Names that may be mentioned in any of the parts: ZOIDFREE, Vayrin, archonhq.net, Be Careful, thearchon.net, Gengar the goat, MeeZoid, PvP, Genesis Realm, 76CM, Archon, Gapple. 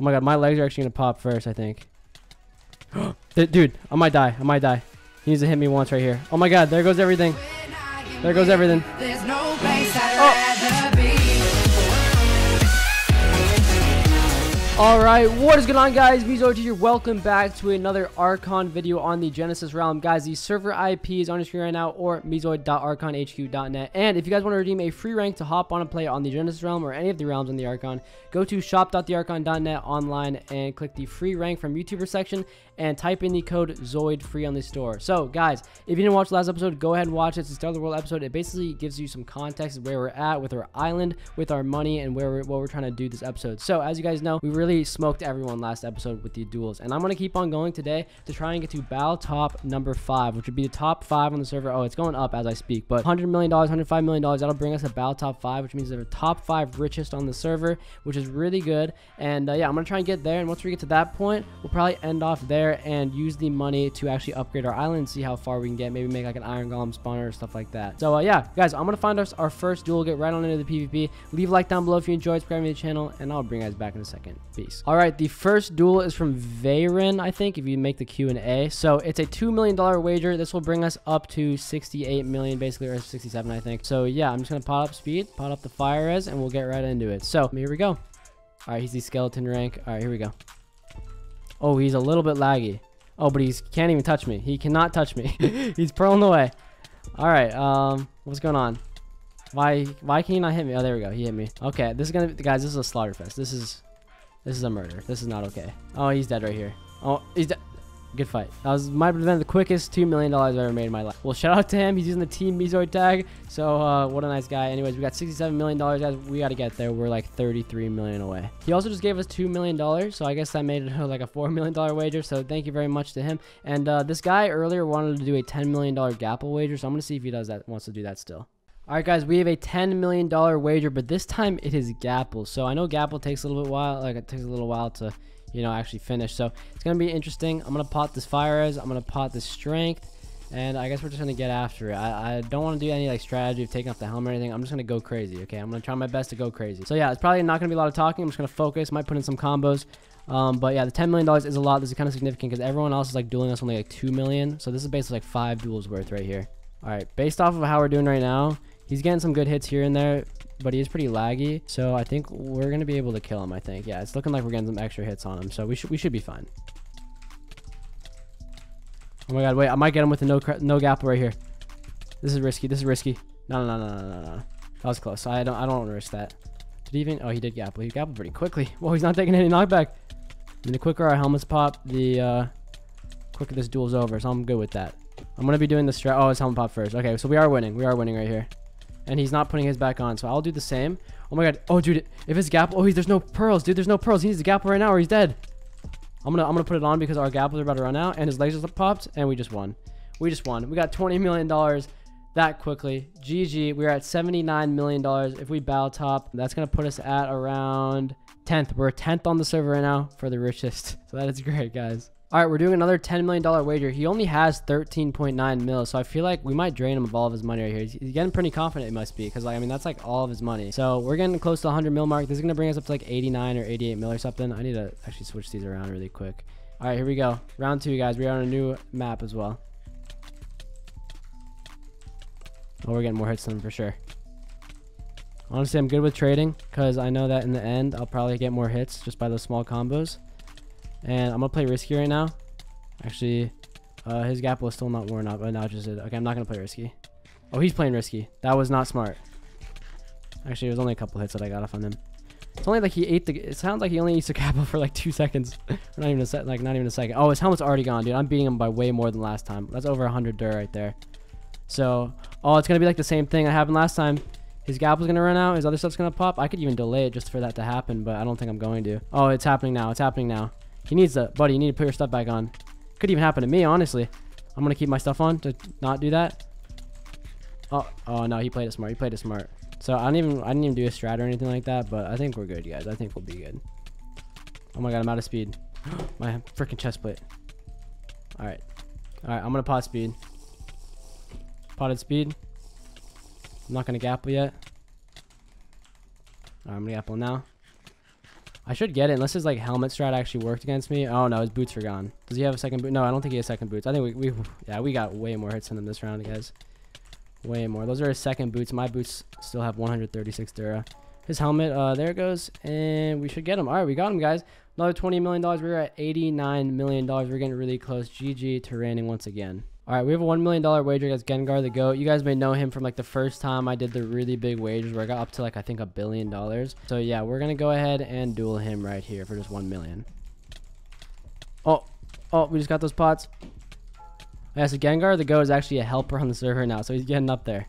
Oh my god, my legs are actually gonna pop first, I think. Dude, I might die. I might die. He needs to hit me once right here. Oh my god, there goes everything. There goes everything. There's no place I'd rather be. Alright, what is going on, guys? MeeZoid here. Welcome back to another Archon video on the Genesis Realm. Guys, the server IP is on your screen right now, or MeeZoid.archonhq.net. And if you guys want to redeem a free rank to hop on and play on the Genesis Realm or any of the realms on the Archon, go to shop.thearchon.net online and click the free rank from YouTuber section and type in the code ZOID free on the store. So guys, if you didn't watch the last episode, go ahead and watch it. It's a Star of the World episode. It basically gives you some context of where we're at with our island, with our money, and where what we're trying to do this episode. So as you guys know, we really smoked everyone last episode with the duels, and I'm going to keep on going today to try and get to battle top number 5, which would be the top 5 on the server. Oh, it's going up as I speak, but $100 million, $105 million, that'll bring us to battle top 5, which means they're the top 5 richest on the server, which is really good. And yeah, I'm going to try and get there, and once we get to that point, we'll probably end off there and use the money to actually upgrade our island and see how far we can get, maybe make like an iron golem spawner or stuff like that. So yeah, guys, I'm gonna find our first duel, get right on into the PvP. Leave a like down below if you enjoyed, subscribe to the channel, and I'll bring you guys back in a second. Peace. All right, the first duel is from Vayrin, I think, if you make the Q&A. So it's a $2 million wager. This will bring us up to 68 million basically, or 67, I think. So yeah, I'm just gonna pot up speed, pot up the fire res, and we'll get right into it. So here we go. All right, he's the skeleton rank. All right, here we go. Oh, he's a little bit laggy. Oh, but he can't even touch me. He cannot touch me. He's purling away. All right. What's going on? Why can he not hit me? Oh, there we go. He hit me. Okay, this is gonna be, guys, this is a slaughter fest. This is a murder. This is not okay. Oh, he's dead right here. Oh, he's dead. Good fight. That was might have been the quickest $2 million I've ever made in my life. Well, shout out to him. He's using the Team MeeZoid tag. So what a nice guy. Anyways, we got $67 million, guys. We got to get there. We're like 33 million away. He also just gave us $2 million, so I guess that made it like a $4 million wager. So thank you very much to him. And this guy earlier wanted to do a $10 million gapple wager, so I'm gonna see if he does that. Wants to do that still. All right, guys, we have a $10 million wager, but this time it is gapple. So I know gapple takes a little bit while, like it takes a little while to, you know, actually finish. So it's gonna be interesting. I'm gonna pot this fire res, I'm gonna pot this strength, and I guess we're just gonna get after it. I don't want to do any like strategy of taking off the helm or anything. I'm just gonna go crazy. Okay, I'm gonna try my best to go crazy. So yeah, it's probably not gonna be a lot of talking. I'm just gonna focus, might put in some combos. But yeah, the $10 million is a lot. This is kind of significant because everyone else is like dueling us only like 2 million. So this is basically like 5 duels worth right here. All right, based off of how we're doing right now, he's getting some good hits here and there, but he is pretty laggy. So I think we're going to be able to kill him, I think. Yeah, it's looking like we're getting some extra hits on him. So we should be fine. Oh my god, wait. I might get him with a no gap right here. This is risky. This is risky. No. That was close. I don't want to risk that. Did he even... Oh, he did gapple. He gappled pretty quickly. Whoa, he's not taking any knockback. And the quicker our helmets pop, the quicker this duel's over. So I'm good with that. I'm going to be doing the strat... Oh, his helmet pop first. Okay, so we are winning. We are winning right here. And he's not putting his back on, so I'll do the same. Oh my god. Oh, dude, if it's gap, oh, there's no pearls, dude. There's no pearls. He needs to gap right now or he's dead. I'm gonna put it on because our gapples are about to run out, and his legs just popped, and we just won. We just won. We got $20 million that quickly. GG. We're at $79 million. If we battle top, that's gonna put us at around 10th. We're 10th on the server right now for the richest. So that is great, guys. All right, we're doing another $10 million wager. He only has 13.9 mil, so I feel like we might drain him of all of his money right here. He's getting pretty confident, it must be, because, like, I mean, that's, like, all of his money. So we're getting close to 100 mil mark. This is going to bring us up to, like, 89 or 88 mil or something. I need to actually switch these around really quick. All right, here we go. Round 2, guys. We are on a new map as well. Oh, we're getting more hits than him for sure. Honestly, I'm good with trading, because I know that in the end, I'll probably get more hits just by those small combos. And I'm gonna play risky right now. Actually, his gap was still not worn up. Oh, now just did. Okay, I'm not gonna play risky. Oh, he's playing risky. That was not smart. Actually, it was only a couple hits that I got off on him. It's only like he ate the... It sounds like he only eats the gap for like 2 seconds. not even a second. Oh, his helmet's already gone, dude. I'm beating him by way more than last time. That's over 100 dir right there. So, oh, it's gonna be like the same thing that happened last time. His gap was gonna run out. His other stuff's gonna pop. I could even delay it just for that to happen, but I don't think I'm going to. Oh, it's happening now. It's happening now. He needs to, buddy, you need to put your stuff back on. Could even happen to me, honestly. I'm going to keep my stuff on to not do that. Oh, no, he played it smart. He played it smart. So I didn't even do a strat or anything like that, but I think we're good, guys. I think we'll be good. Oh my god, I'm out of speed. My freaking chest plate. All right, I'm going to pot speed. Potted speed. I'm not going to gapple yet. All right, I'm going to gapple now. I should get it, unless his like helmet strat actually worked against me. Oh no, his boots are gone. Does he have a second boot? No, I don't think he has second boots. I think we got way more hits in them this round, guys. Way more. Those are his second boots. My boots still have 136 Dura. His helmet, there it goes, and we should get him. All right, we got him, guys. Another $20 million. We're at $89 million. We're getting really close. GG to Randy once again. All right, we have a $1 million wager against Gengar the Goat. You guys may know him from like the first time I did the really big wagers where I got up to like, I think $1 billion. So yeah, we're going to go ahead and duel him right here for just 1 million. Oh, we just got those pots. Yeah, so Gengar the Goat is actually a helper on the server now, so he's getting up there.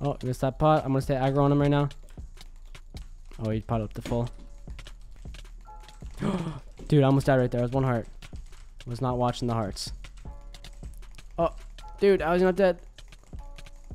Oh, missed that pot. I'm going to stay aggro on him right now. Oh, he potted up to full. Dude, I almost died right there. I was one heart. Was not watching the hearts. Oh, dude, I was not dead.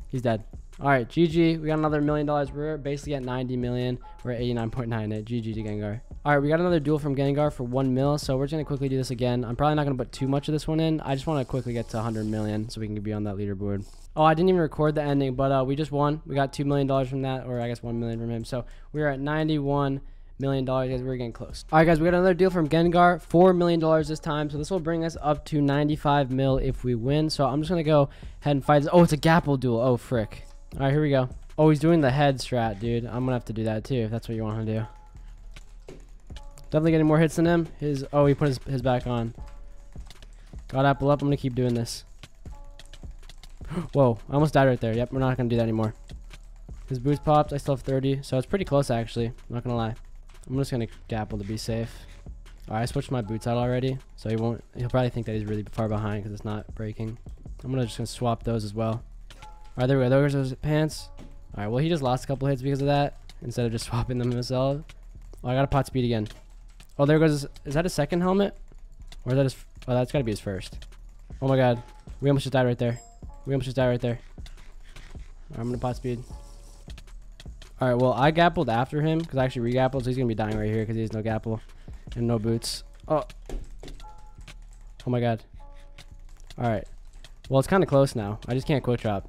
He's dead. All right, GG. We got another $1 million. We're basically at 90 million. We're at 89.98. GG to Gengar. All right, we got another duel from Gengar for 1 mil. So we're just gonna quickly do this again. I'm probably not gonna put too much of this one in. I just want to quickly get to 100 million so we can be on that leaderboard. Oh, I didn't even record the ending, but we just won. We got $2 million from that, or I guess 1 million from him. So we're at 91 million dollars, guys. We're getting close. All right, guys, we got another deal from Gengar, $4 million this time. So this will bring us up to 95 mil if we win. So I'm just gonna go ahead and fight this. Oh, it's a Gapple duel. Oh, frick. All right, here we go. Oh, he's doing the head strat, dude. I'm gonna have to do that too if that's what you want to do. Definitely getting more hits than him. His, oh, he put his back on. Got Apple up. I'm gonna keep doing this. Whoa, I almost died right there. Yep, we're not gonna do that anymore. His boots popped. I still have 30, so it's pretty close actually. I'm not gonna lie. I'm just gonna Gapple to be safe. All right, I switched my boots out already, so he won't. He'll probably think that he's really far behind because it's not breaking. I'm gonna swap those as well. All right, there we go. Those are his pants. All right, well he just lost a couple hits because of that instead of just swapping them himself. Oh, I got a pot speed again. Oh, there goes. Is that his second helmet? Or is that his? Oh, that's gotta be his first. Oh my God, we almost just died right there. We almost just died right there. All right, I'm gonna pot speed. All right, well, I Gappled after him because I actually re-Gappled, so he's going to be dying right here because he has no Gapple and no boots. Oh my God. All right. Well, it's kind of close now. I just can't quick drop.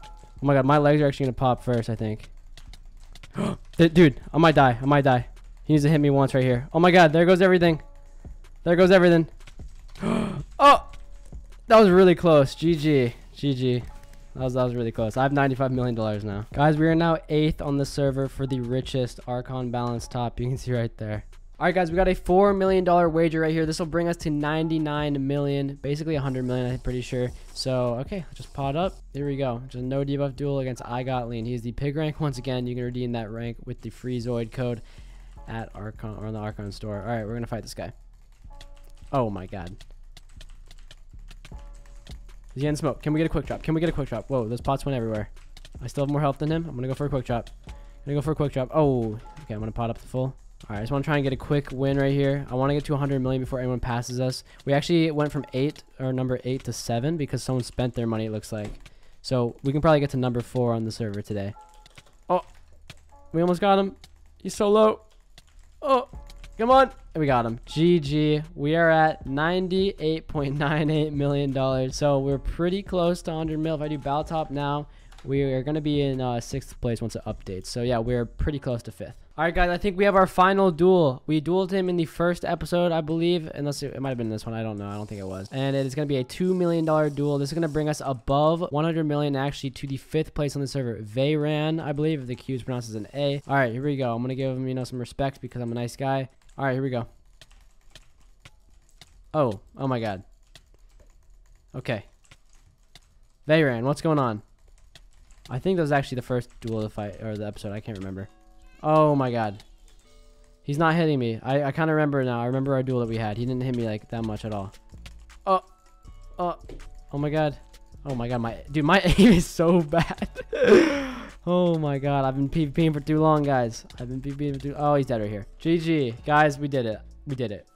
Oh my God, my legs are actually going to pop first, I think. Dude, I might die. I might die. He needs to hit me once right here. Oh my God, there goes everything. There goes everything. Oh, that was really close. GG. GG. That was really close. I have $95 million now. Guys, we are now 8th on the server for the richest Archon balance top. You can see right there. All right, guys, we got a $4 million wager right here. This will bring us to 99 million, basically 100 million, I'm pretty sure. So, okay, just pot up. Here we go. Just no debuff duel against I Got Lean. He's the pig rank. Once again, you can redeem that rank with the free Zoid code at Archon or on the Archon store. All right, we're going to fight this guy. Oh, my God. He's getting smoked. Can we get a quick drop? Can we get a quick drop? Whoa, those pots went everywhere. I still have more health than him. I'm going to go for a quick drop. Oh, okay. I'm going to pot up the full. All right. I just want to try and get a quick win right here. I want to get to 100 million before anyone passes us. We actually went from number eight to 7 because someone spent their money, it looks like. So we can probably get to number 4 on the server today. Oh, we almost got him. He's so low. Oh, come on. We got him. GG. We are at $98.98 million. So we're pretty close to 100 mil. If I do bow top now, we are going to be in 6th place once it updates. So yeah, we're pretty close to 5th. All right, guys, I think we have our final duel. We dueled him in the first episode, I believe. Unless it might have been this one. I don't know. I don't think it was. And it is going to be a $2 million duel. This is going to bring us above 100 million, actually, to the 5th place on the server. Vayrin, I believe. If the Q is pronounced as an A. All right, here we go. I'm going to give him, you know, some respect because I'm a nice guy. All right, here we go. Oh my God. Okay. Vayrin, what's going on? I think that was actually the first duel of the fight, or the episode. I can't remember. Oh my God. He's not hitting me. I kind of remember now. I remember our duel that we had. He didn't hit me like that much at all. Oh my God. Oh my God. My aim is so bad. Oh my God, I've been PvPing for too long, guys. Oh, he's dead right here. GG. Guys, we did it. We did it.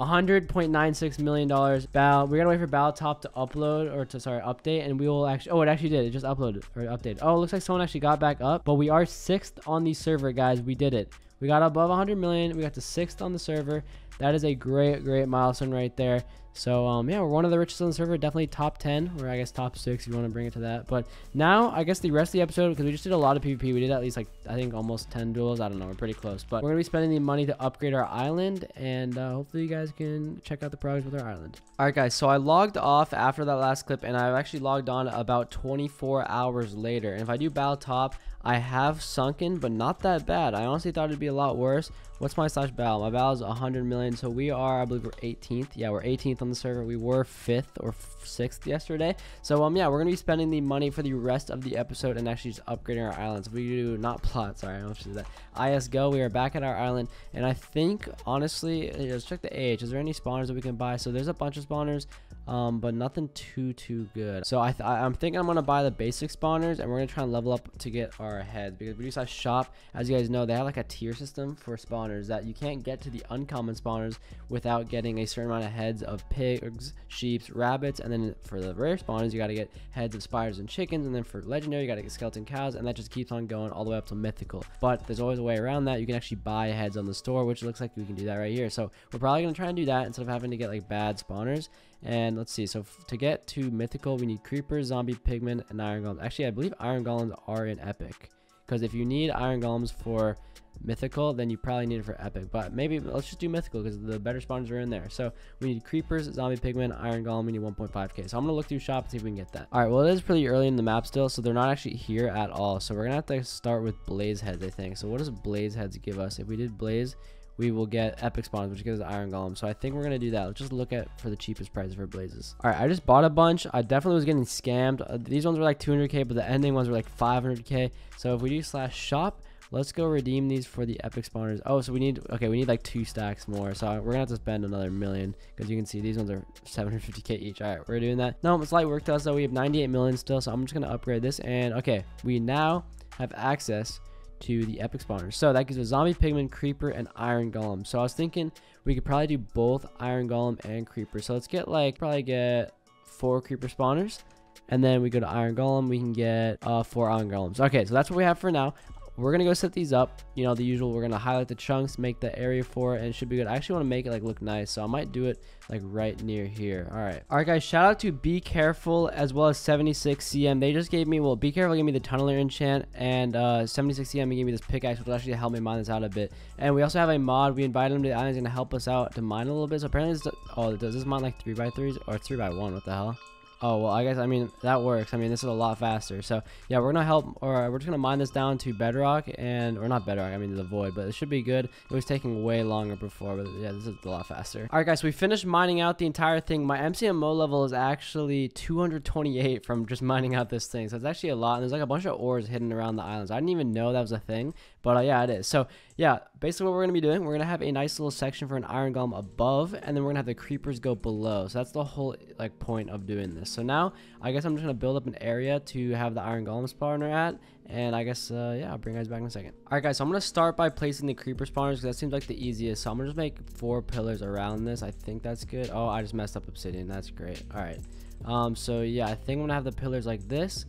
$100.96 million. Bow. We're going to wait for Bow Top to upload, or to, sorry, update, and we will actually, oh, it actually did. It just uploaded, or updated. Oh, it looks like someone actually got back up, but we are 6th on the server, guys. We did it. We got above 100 million. We got to 6th on the server. that is a great milestone right there. So yeah, we're one of the richest on the server, definitely top 10, or I guess top 6 if you want to bring it to that. But now I guess the rest of the episode, because we just did a lot of PvP, we did at least like I think almost 10 duels, I don't know, we're pretty close, but we're gonna be spending the money to upgrade our island, and hopefully you guys can check out the progress with our island. All right guys, so I logged off after that last clip, and I've actually logged on about 24 hours later, and if I do battle top, I have sunken, but not that bad. I honestly thought it'd be a lot worse. What's my slash battle? My battle is 100 million, so we are, I believe we're 18th. Yeah, we're 18th on the server. We were 5th or 6th yesterday. So, yeah, we're going to be spending the money for the rest of the episode and actually just upgrading our islands. We do not plot, sorry, I don't do that. IS go, we are back at our island, and I think, honestly, let's check the AH. Is there any spawners that we can buy? So there's a bunch of spawners, but nothing too good. So I'm thinking I'm going to buy the basic spawners, and we're going to try and level up to get our heads, because we do shop, as you guys know, they have like a tier system for spawners, that you can't get to the uncommon spawners without getting a certain amount of heads of pigs, sheep, rabbits, and then for the rare spawners you got to get heads of spiders and chickens, and then for legendary you got to get skeleton cows, and that just keeps on going all the way up to mythical. But there's always a way around that. You can actually buy heads on the store, which looks like we can do that right here. So we're probably going to try and do that instead of having to get like bad spawners. And let's see, so to get to mythical we need creepers, zombie pigmen, and iron golems. Actually I believe iron golems are in epic, because if you need iron golems for mythical, then you probably need it for epic, but maybe let's just do mythical because the better spawners are in there. So we need creepers, zombie pigmen, iron golem, we need 1.5k. So I'm gonna look through shop and see if we can get that. All right, well it is pretty early in the map still, so they're not actually here at all, so we're gonna have to start with blaze heads, I think. So what does blaze heads give us? If we did blaze, we will get epic spawns, which gives us iron golem. So I think we're gonna do that. Let's just look at for the cheapest price for blazes. All right, I just bought a bunch. I definitely was getting scammed. These ones were like 200k, but the ending ones were like 500k. So if we do slash shop, let's go redeem these for the epic spawners. Oh, so we need, okay, we need like 2 stacks more. So we're gonna have to spend another million, because you can see these ones are 750k each. All right, we're doing that. No, it's light work to us though. We have 98 million still, so I'm just gonna upgrade this. And okay, we now have access to the epic spawners. So that gives us zombie pigman, creeper, and iron golem. So I was thinking we could probably do both iron golem and creeper. So let's get like, probably get 4 creeper spawners. And then we go to iron golem, we can get 4 iron golems. Okay, so that's what we have for now. We're gonna go set these up, you know, the usual. We're gonna highlight the chunks, make the area for it, and it should be good. I actually want to make it like look nice, so I might do it like right near here. All right guys, shout out to Be Careful as well as 76CM. They just gave me, well, Be Careful gave me the tunneler enchant, and 76CM gave me this pickaxe, which will actually help me mine this out a bit. And we also have a mod, we invited him to the island, he's gonna help us out to mine a little bit. So apparently this, oh, does this mine like 3x3s or 3x1? What the hell? Oh, well, I guess, I mean, that works. I mean, this is a lot faster. So, yeah, we're going to help, or we're just going to mine this down to bedrock, and, or not bedrock, I mean, the void, but it should be good. It was taking way longer before, but yeah, this is a lot faster. All right, guys, so we finished mining out the entire thing. My MCMO level is actually 228 from just mining out this thing. So it's actually a lot, and there's like a bunch of ores hidden around the islands. I didn't even know that was a thing, but yeah, it is. So, yeah, basically what we're going to be doing, we're going to have a nice little section for an iron golem above, and then we're going to have the creepers go below. So that's the whole, like, point of doing this. So now I guess I'm just gonna build up an area to have the iron golem spawner at, and I guess yeah, I'll bring you guys back in a second. All right guys, so I'm gonna start by placing the creeper spawners because that seems like the easiest. So I'm gonna just make 4 pillars around this. I think that's good. Oh, I just messed up obsidian, that's great. All right, so yeah, I think I'm gonna have the pillars like this.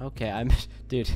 Okay, I'm dude.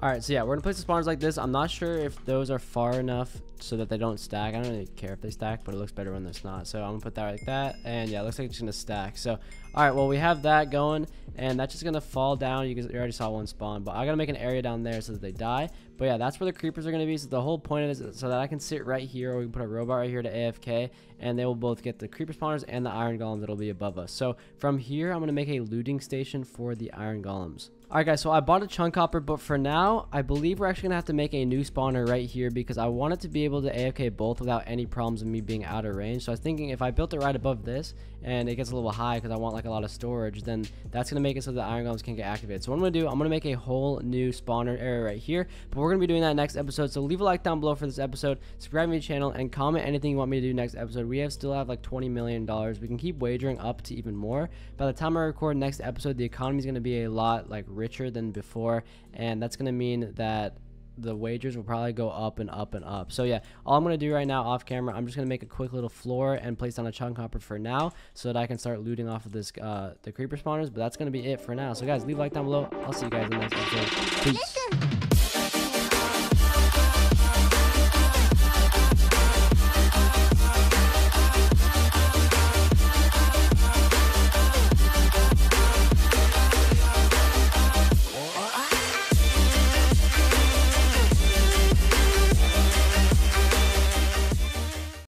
All right, so yeah, we're gonna place the spawners like this. I'm not sure if those are far enough so that they don't stack. I don't really care if they stack, but it looks better when there's not. So I'm gonna put that like that, and yeah, it looks like it's gonna stack. So all right, well, we have that going, and that's just gonna fall down. You guys already saw one spawn, but I gotta make an area down there so that they die. But yeah, that's where the creepers are gonna be. So the whole point of it is so that I can sit right here, or we can put a robot right here to AFK, and they will both get the creeper spawners and the iron golems that'll be above us. So from here, I'm gonna make a looting station for the iron golems. Alright guys, so I bought a chunk hopper, but for now, I believe we're actually going to have to make a new spawner right here because I wanted to be able to AFK both without any problems of me being out of range. So I was thinking if I built it right above this and it gets a little high because I want like a lot of storage, then that's going to make it so the iron golems can get activated. So what I'm going to do, I'm going to make a whole new spawner area right here, but we're going to be doing that next episode. So leave a like down below for this episode, subscribe to my channel, and comment anything you want me to do next episode. We still have like $20 million. We can keep wagering up to even more. By the time I record next episode, the economy is going to be a lot like richer than before, and that's going to mean that the wagers will probably go up and up and up. So yeah, all I'm going to do right now off camera, I'm just going to make a quick little floor and place down a chunk hopper for now so that I can start looting off of this the creeper spawners, but that's going to be it for now. So guys, leave a like down below. I'll see you guys in the next episode. Peace.